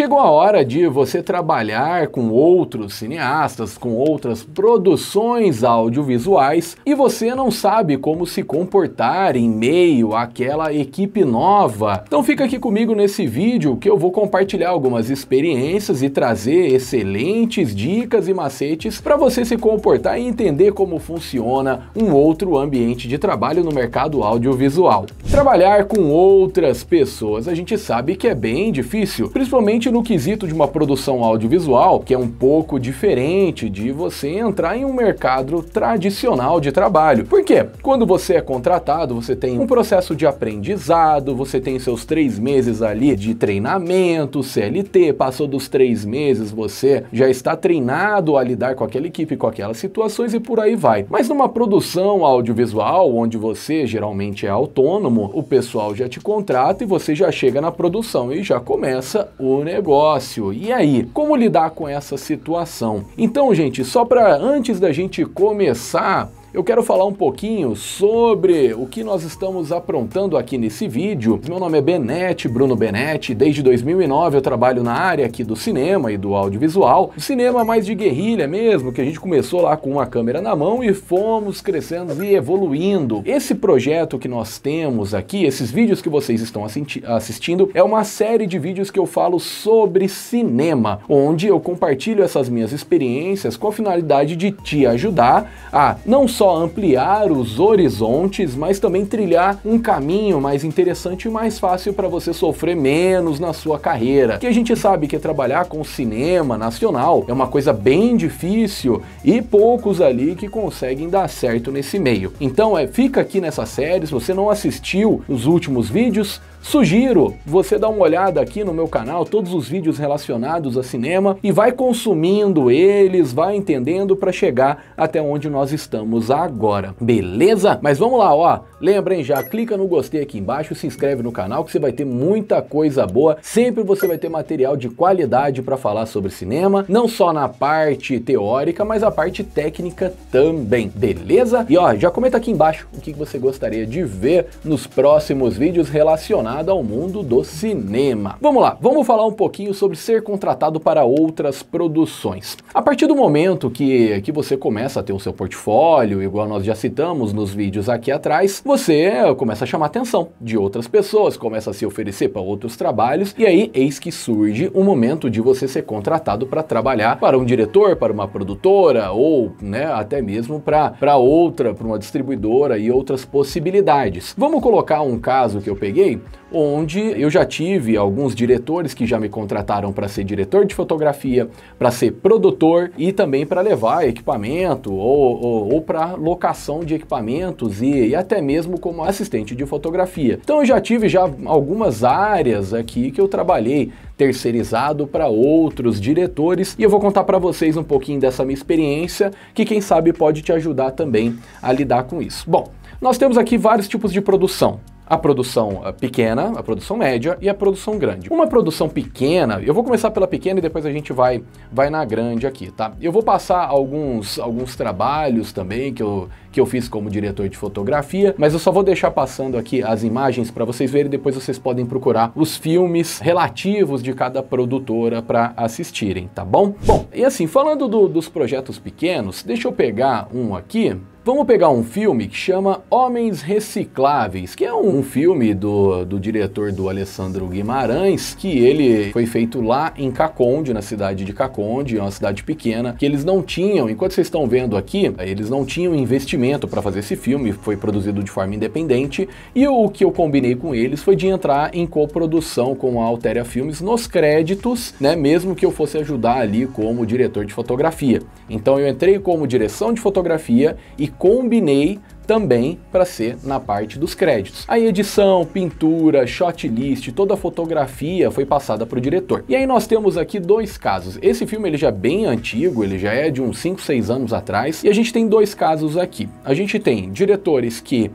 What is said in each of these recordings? Chegou a hora de você trabalhar com outros cineastas, com outras produções audiovisuais, e você não sabe como se comportar em meio àquela equipe nova. Então fica aqui comigo nesse vídeo que eu vou compartilhar algumas experiências e trazer excelentes dicas e macetes para você se comportar e entender como funciona um outro ambiente de trabalho no mercado audiovisual. Trabalhar com outras pessoas a gente sabe que é bem difícil, principalmente no quesito de uma produção audiovisual, que é um pouco diferente de você entrar em um mercado tradicional de trabalho. Por quê? Quando você é contratado, você tem um processo de aprendizado, você tem seus 3 meses ali de treinamento, CLT, passou dos 3 meses, você já está treinado a lidar com aquela equipe, com aquelas situações e por aí vai. Mas numa produção audiovisual, onde você geralmente é autônomo, o pessoal já te contrata e você já chega na produção e já começa o negócio. E aí, como lidar com essa situação? Então, gente, só para antes da gente começar, eu quero falar um pouquinho sobre o que nós estamos aprontando aqui nesse vídeo. Meu nome é Benetti, Bruno Benetti. Desde 2009 eu trabalho na área aqui do cinema e do audiovisual. O cinema mais de guerrilha mesmo, que a gente começou lá com uma câmera na mão e fomos crescendo e evoluindo. Esse projeto que nós temos aqui, esses vídeos que vocês estão assistindo, é uma série de vídeos que eu falo sobre cinema, onde eu compartilho essas minhas experiências com a finalidade de te ajudar a não só ampliar os horizontes, mas também trilhar um caminho mais interessante e mais fácil para você sofrer menos na sua carreira. Que a gente sabe que trabalhar com cinema nacional é uma coisa bem difícil e poucos ali que conseguem dar certo nesse meio. Então fica aqui nessa série. Se você não assistiu os últimos vídeos, sugiro você dar uma olhada aqui no meu canal, todos os vídeos relacionados a cinema, e vai consumindo eles, vai entendendo para chegar até onde nós estamos agora, beleza? Mas vamos lá, ó, lembrem, já clica no gostei aqui embaixo, se inscreve no canal que você vai ter muita coisa boa, sempre você vai ter material de qualidade para falar sobre cinema, não só na parte teórica, mas a parte técnica também, beleza? E ó, já comenta aqui embaixo o que você gostaria de ver nos próximos vídeos relacionados ao mundo do cinema. Vamos lá, vamos falar um pouquinho sobre ser contratado para outras produções. A partir do momento que você começa a ter o seu portfólio, igual nós já citamos nos vídeos aqui atrás, você começa a chamar atenção de outras pessoas, começa a se oferecer para outros trabalhos, e aí eis que surge o momento de você ser contratado para trabalhar para um diretor, para uma produtora, ou né, até mesmo para uma distribuidora e outras possibilidades. Vamos colocar um caso que eu peguei, onde eu já tive alguns diretores que já me contrataram para ser diretor de fotografia, para ser produtor e também para levar equipamento ou para locação de equipamentos e até mesmo como assistente de fotografia. Então eu já tive algumas áreas aqui que eu trabalhei terceirizado para outros diretores, e eu vou contar para vocês um pouquinho dessa minha experiência, que quem sabe pode te ajudar também a lidar com isso. Bom, nós temos aqui vários tipos de produção. A produção pequena, a produção média e a produção grande. Uma produção pequena, eu vou começar pela pequena e depois a gente vai na grande aqui, tá? Eu vou passar alguns trabalhos também que eu fiz como diretor de fotografia, mas eu só vou deixar passando aqui as imagens para vocês verem, depois vocês podem procurar os filmes relativos de cada produtora para assistirem, tá bom? Bom, e assim, falando dos projetos pequenos, deixa eu pegar um aqui. Vamos pegar um filme que chama Homens Recicláveis, que é um filme do diretor do Alessandro Guimarães, que ele foi feito lá em Caconde, na cidade de Caconde, é uma cidade pequena, que eles não tinham, enquanto vocês estão vendo aqui, eles não tinham investimento para fazer esse filme, foi produzido de forma independente, e o que eu combinei com eles foi de entrar em coprodução com a Altéria Filmes nos créditos, né, mesmo que eu fosse ajudar ali como diretor de fotografia. Então eu entrei como direção de fotografia e combinei também para ser na parte dos créditos. A edição, pintura, shot list, toda a fotografia foi passada para o diretor. E aí nós temos aqui dois casos. Esse filme ele já é bem antigo, ele já é de uns 5, 6 anos atrás, e a gente tem dois casos aqui. A gente tem diretores que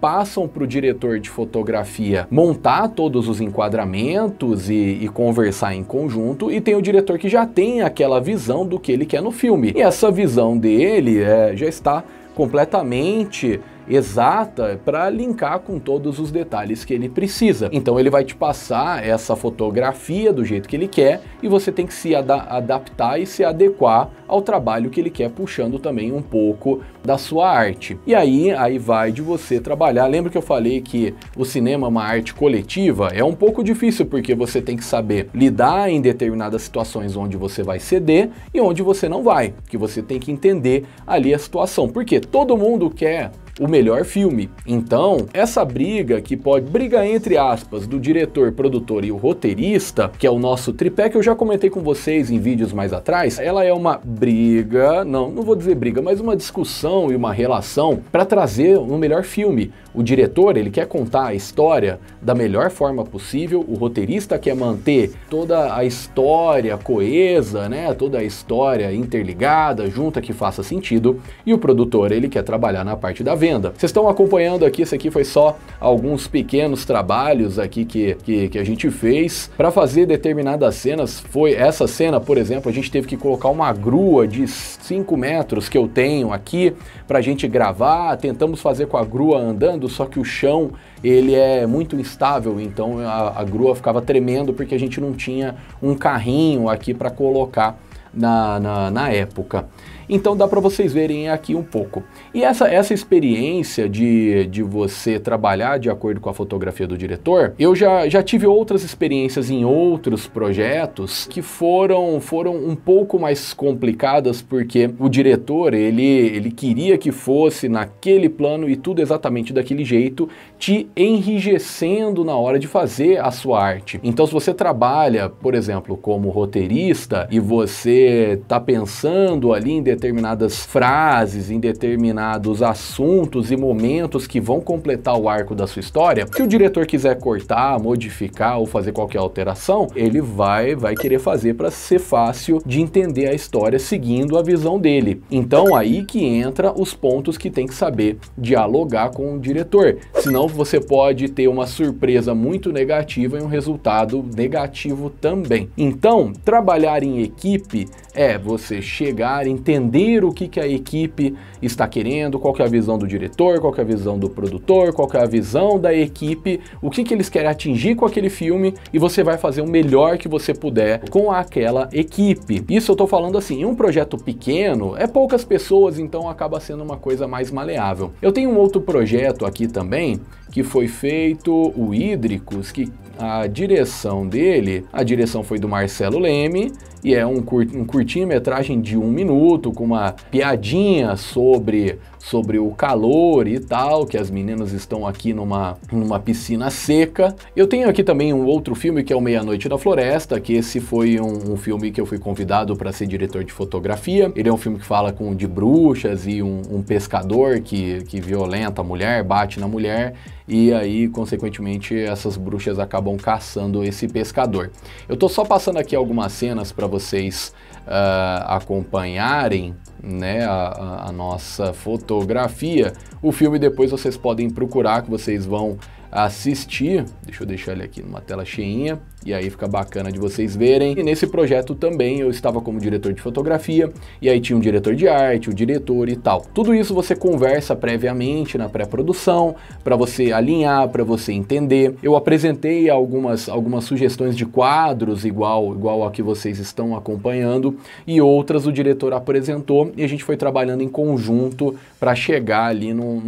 passam para o diretor de fotografia montar todos os enquadramentos e conversar em conjunto, e tem o diretor que já tem aquela visão do que ele quer no filme. E essa visão dele já está completamente exata para linkar com todos os detalhes que ele precisa. Então ele vai te passar essa fotografia do jeito que ele quer e você tem que se adaptar e se adequar ao trabalho que ele quer, puxando também um pouco da sua arte. E aí vai de você trabalhar. Lembra que eu falei que o cinema é uma arte coletiva? É um pouco difícil porque você tem que saber lidar em determinadas situações onde você vai ceder e onde você não vai, que você tem que entender ali a situação, porque todo mundo quer o melhor filme. Então, essa briga que pode, briga entre aspas, do diretor, produtor e o roteirista, que é o nosso tripé, que eu já comentei com vocês em vídeos mais atrás, ela é uma briga, não vou dizer briga, mas uma discussão e uma relação para trazer um melhor filme. O diretor, ele quer contar a história da melhor forma possível, o roteirista quer manter toda a história coesa, né? Toda a história interligada, junta, que faça sentido, e o produtor, ele quer trabalhar na parte da venda. Vocês estão acompanhando aqui, isso aqui foi só alguns pequenos trabalhos aqui que a gente fez para fazer determinadas cenas. Foi essa cena, por exemplo, a gente teve que colocar uma grua de 5 metros que eu tenho aqui para a gente gravar. Tentamos fazer com a grua andando, só que o chão ele é muito instável, então a grua ficava tremendo porque a gente não tinha um carrinho aqui para colocar na época. Então dá para vocês verem aqui um pouco. E essa experiência de você trabalhar de acordo com a fotografia do diretor, eu já tive outras experiências em outros projetos que foram um pouco mais complicadas, porque o diretor, ele queria que fosse naquele plano e tudo exatamente daquele jeito, te enrijecendo na hora de fazer a sua arte. Então se você trabalha, por exemplo, como roteirista e você tá pensando ali em determinadas frases, em determinados assuntos e momentos que vão completar o arco da sua história, se o diretor quiser cortar, modificar ou fazer qualquer alteração, ele vai querer fazer para ser fácil de entender a história seguindo a visão dele. Então aí que entra os pontos que tem que saber dialogar com o diretor, senão você pode ter uma surpresa muito negativa e um resultado negativo também. Então, trabalhar em equipe é você chegar, entender o que a equipe está querendo, qual que é a visão do diretor, qual que é a visão do produtor, qual que é a visão da equipe, o que eles querem atingir com aquele filme, e você vai fazer o melhor que você puder com aquela equipe. Isso eu tô falando assim, em um projeto pequeno, é poucas pessoas, então acaba sendo uma coisa mais maleável. Eu tenho um outro projeto aqui também, que foi feito o Hídricos, que a direção dele, a direção foi do Marcelo Leme, e é um curtinho-metragem de 1 minuto, com uma piadinha sobre o calor e tal, que as meninas estão aqui numa piscina seca. Eu tenho aqui também um outro filme que é O Meia-Noite da Floresta, que esse foi um filme que eu fui convidado para ser diretor de fotografia. Ele é um filme que fala de bruxas e um pescador que violenta a mulher, bate na mulher, e aí, consequentemente, essas bruxas acabam caçando esse pescador. Eu tô só passando aqui algumas cenas para vocês acompanharem, né, a nossa fotografia. O filme depois vocês podem procurar, que vocês vão assistir. Deixa eu deixar ele aqui numa tela cheinha, e aí fica bacana de vocês verem. E nesse projeto também eu estava como diretor de fotografia, e aí tinha um diretor de arte, o diretor e tal. Tudo isso você conversa previamente na pré-produção, para você alinhar, para você entender. Eu apresentei algumas sugestões de quadros, igual a que vocês estão acompanhando, e outras o diretor apresentou, e a gente foi trabalhando em conjunto para chegar ali num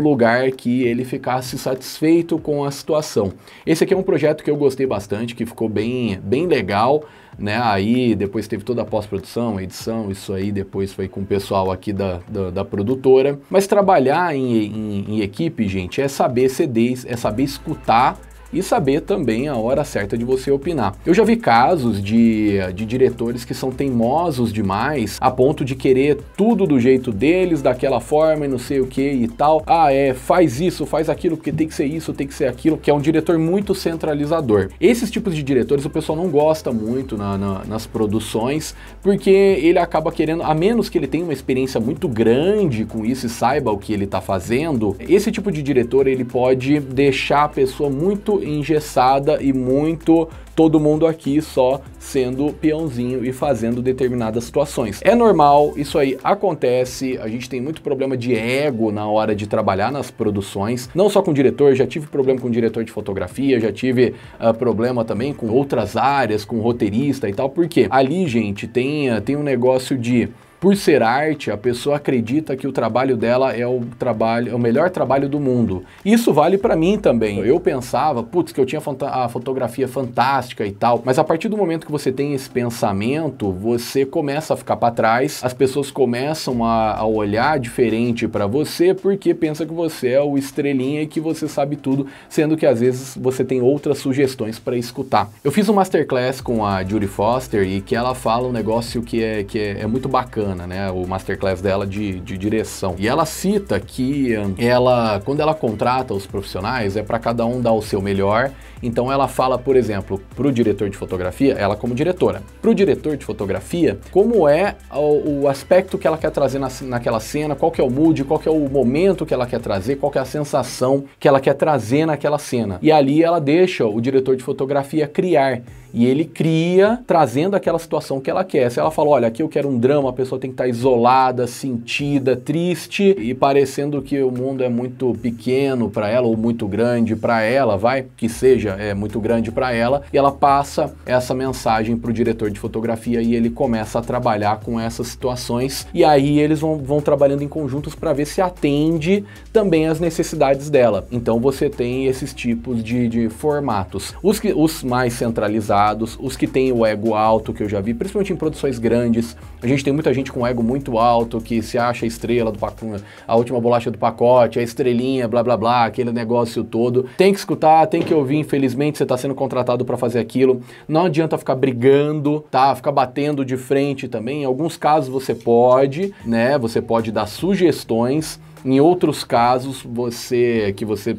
lugar que ele ficasse satisfeito com a situação. Esse aqui é um projeto que eu gostei bastante, que ficou bem legal, né? Aí depois teve toda a pós-produção, edição, isso aí depois foi com o pessoal aqui da produtora. Mas trabalhar em equipe, gente, é saber ceder, é saber escutar e saber também a hora certa de você opinar. Eu já vi casos de diretores que são teimosos demais, a ponto de querer tudo do jeito deles, daquela forma e não sei o que e tal. Ah, faz isso, faz aquilo, porque tem que ser isso, tem que ser aquilo, que é um diretor muito centralizador. Esses tipos de diretores o pessoal não gosta muito nas produções, porque ele acaba querendo, a menos que ele tenha uma experiência muito grande com isso e saiba o que ele tá fazendo, esse tipo de diretor, ele pode deixar a pessoa muito engessada e muito todo mundo aqui só sendo peãozinho e fazendo determinadas situações. É normal, isso aí acontece, a gente tem muito problema de ego na hora de trabalhar nas produções, não só com o diretor, já tive problema com o diretor de fotografia, já tive problema também com outras áreas, com roteirista e tal, porque ali, gente, tem um negócio de... Por ser arte, a pessoa acredita que o trabalho dela é o melhor trabalho do mundo. Isso vale pra mim também. Eu pensava, putz, que eu tinha a fotografia fantástica e tal, mas a partir do momento que você tem esse pensamento, você começa a ficar pra trás, as pessoas começam a olhar diferente pra você, porque pensa que você é o estrelinha e que você sabe tudo, sendo que às vezes você tem outras sugestões pra escutar. Eu fiz um masterclass com a Jodie Foster e que ela fala um negócio que é muito bacana, né, o masterclass dela de direção. E ela cita que ela, quando ela contrata os profissionais, é para cada um dar o seu melhor. Então ela fala, por exemplo, pro diretor de fotografia, ela como diretora, pro diretor de fotografia, como é o aspecto que ela quer trazer naquela cena, qual que é o mood, qual que é o momento que ela quer trazer, qual que é a sensação que ela quer trazer naquela cena. E ali ela deixa o diretor de fotografia criar. E ele cria trazendo aquela situação que ela quer. Se ela fala, olha, aqui eu quero um drama, a pessoa tem que estar isolada, sentida, triste e parecendo que o mundo é muito pequeno para ela ou muito grande para ela, vai, que seja, é muito grande para ela. E ela passa essa mensagem pro diretor de fotografia e ele começa a trabalhar com essas situações. E aí eles vão trabalhando em conjuntos para ver se atende também as necessidades dela. Então você tem esses tipos de formatos. Os mais centralizados, os que têm o ego alto, que eu já vi, principalmente em produções grandes, a gente tem muita gente com ego muito alto, que se acha a estrela do pacote, a última bolacha do pacote, a estrelinha, blá blá blá, aquele negócio todo. Tem que escutar, tem que ouvir, infelizmente você está sendo contratado para fazer aquilo, não adianta ficar brigando, tá? Ficar batendo de frente também, em alguns casos você pode, né? Você pode dar sugestões, em outros casos, você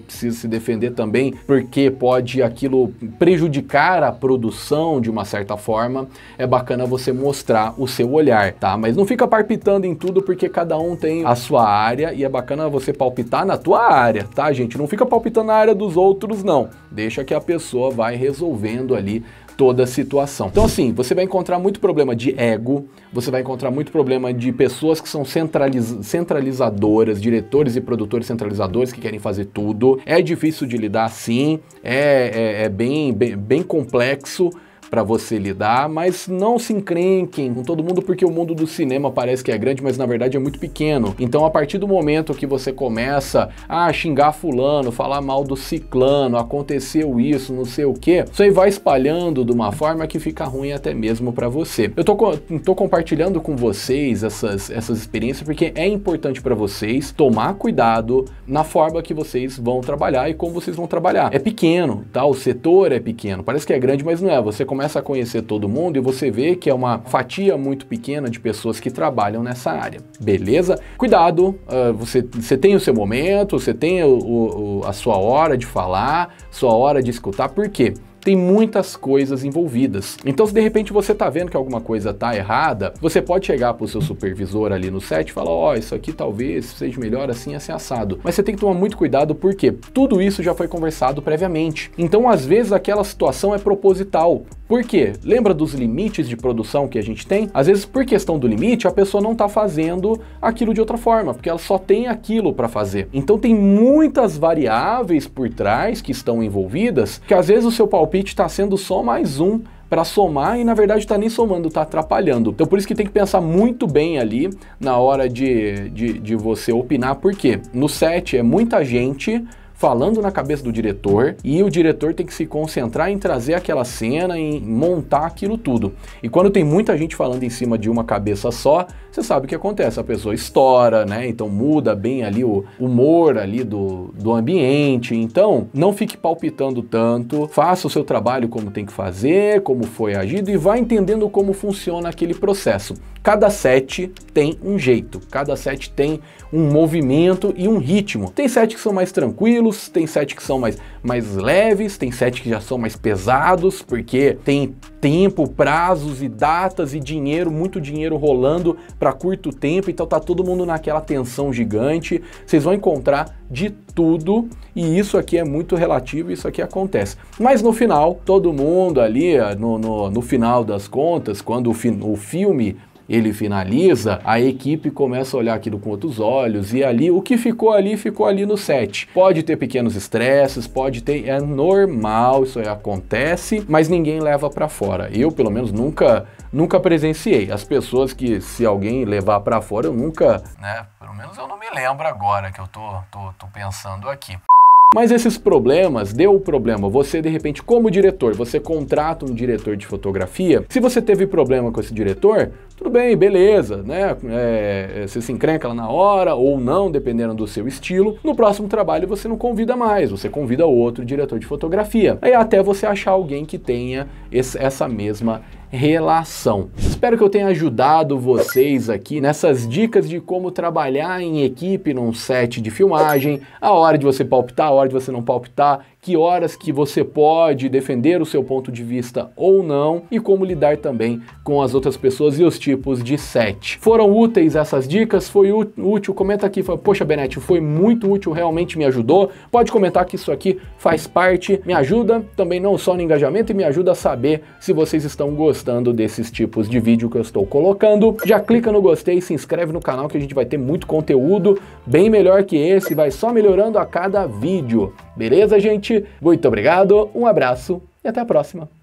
precisa se defender também, porque pode aquilo prejudicar a produção de uma certa forma. É bacana você mostrar o seu olhar, tá? Mas não fica palpitando em tudo, porque cada um tem a sua área e é bacana você palpitar na tua área, tá, gente? Não fica palpitando na área dos outros, não. Deixa que a pessoa vai resolvendo ali toda a situação. Então assim, você vai encontrar muito problema de ego, você vai encontrar muito problema de pessoas que são centralizadoras, diretores e produtores centralizadores que querem fazer tudo. É difícil de lidar, sim, é bem complexo para você lidar, mas não se encrenquem com todo mundo, porque o mundo do cinema parece que é grande, mas na verdade é muito pequeno. Então a partir do momento que você começa a xingar fulano, falar mal do ciclano, aconteceu isso, não sei o que, isso aí vai espalhando de uma forma que fica ruim até mesmo para você. Eu tô compartilhando com vocês essas experiências porque é importante para vocês tomar cuidado na forma que vocês vão trabalhar e como vocês vão trabalhar. É pequeno, tá? O setor é pequeno, parece que é grande, mas não é. Você começa a conhecer todo mundo e você vê que é uma fatia muito pequena de pessoas que trabalham nessa área, beleza? Cuidado, você tem o seu momento, você tem a sua hora de falar, sua hora de escutar, por quê? Tem muitas coisas envolvidas. Então, se de repente você tá vendo que alguma coisa tá errada, você pode chegar pro seu supervisor ali no set e falar, ó, isso aqui talvez seja melhor assim, assim, assado. Mas você tem que tomar muito cuidado porque tudo isso já foi conversado previamente. Então, às vezes, aquela situação é proposital. Por quê? Lembra dos limites de produção que a gente tem? Às vezes, por questão do limite, a pessoa não tá fazendo aquilo de outra forma, porque ela só tem aquilo para fazer. Então, tem muitas variáveis por trás que estão envolvidas, que às vezes o seu palpite está sendo só mais um para somar e na verdade está nem somando, está atrapalhando. Então por isso que tem que pensar muito bem ali na hora de você opinar, porque no set é muita gente falando na cabeça do diretor e o diretor tem que se concentrar em trazer aquela cena, em montar aquilo tudo. E quando tem muita gente falando em cima de uma cabeça só, você sabe o que acontece, a pessoa estoura, né? Então muda bem ali o humor ali do ambiente. Então não fique palpitando tanto, faça o seu trabalho como tem que fazer, como foi agido e vá entendendo como funciona aquele processo. Cada set tem um jeito, cada set tem um movimento e um ritmo. Tem set que são mais tranquilos, longos, tem sete que são mais leves, tem sete que já são mais pesados, porque tem tempo, prazos e datas e dinheiro, muito dinheiro rolando para curto tempo, então tá todo mundo naquela tensão gigante. Vocês vão encontrar de tudo, e isso aqui é muito relativo, isso aqui acontece. Mas no final, todo mundo ali, no final das contas, quando o filme ele finaliza, a equipe começa a olhar aquilo com outros olhos, e ali o que ficou ali no set. Pode ter pequenos estresses, pode ter, é normal, isso aí acontece, mas ninguém leva pra fora. Eu, pelo menos, nunca presenciei. As pessoas que, se alguém levar pra fora, eu nunca, né, pelo menos eu não me lembro agora que eu tô pensando aqui. Mas esses problemas, deu problema, você de repente como diretor, você contrata um diretor de fotografia, se você teve problema com esse diretor, tudo bem, beleza, né? Você se encrenca lá na hora ou não, dependendo do seu estilo. No próximo trabalho você não convida mais, você convida outro diretor de fotografia. Aí até você achar alguém que tenha essa mesma relação. Espero que eu tenha ajudado vocês aqui nessas dicas de como trabalhar em equipe num set de filmagem, a hora de você palpitar, a hora de você não palpitar, que horas que você pode defender o seu ponto de vista ou não, e como lidar também com as outras pessoas e os tipos de set. Foram úteis essas dicas? Foi útil? Comenta aqui, poxa Benetti, foi muito útil, realmente me ajudou. Pode comentar que isso aqui faz parte, me ajuda também não só no engajamento, e me ajuda a saber se vocês estão gostando desses tipos de vídeo que eu estou colocando. Já clica no gostei, se inscreve no canal que a gente vai ter muito conteúdo, bem melhor que esse, vai só melhorando a cada vídeo. Beleza, gente? Muito obrigado, um abraço e até a próxima.